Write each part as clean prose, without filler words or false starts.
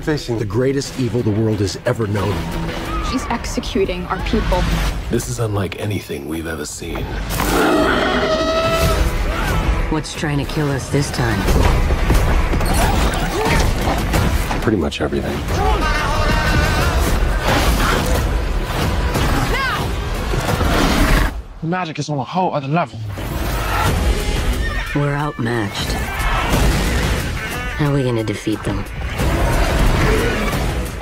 we're facing the greatest evil the world has ever known. She's executing our people. This is unlike anything we've ever seen. What's trying to kill us this time? Pretty much everything. Now! The magic is on a whole other level. We're outmatched. How are we gonna defeat them?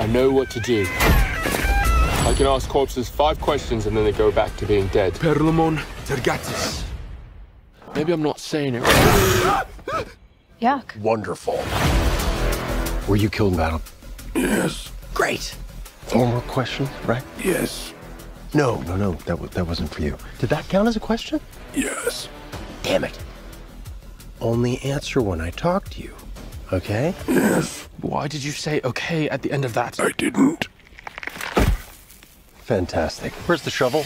I know what to do. I can ask corpses 5 questions and then they go back to being dead. Perlomon Tergatis. Maybe I'm not saying it right. Yuck. Wonderful. Were you killed in battle? Yes. Great. 4 more questions, right? Yes. No, that wasn't for you. Did that count as a question? Yes. Damn it. Only answer when I talk to you, okay? Yes. Why did you say okay at the end of that? I didn't. Fantastic. Where's the shovel?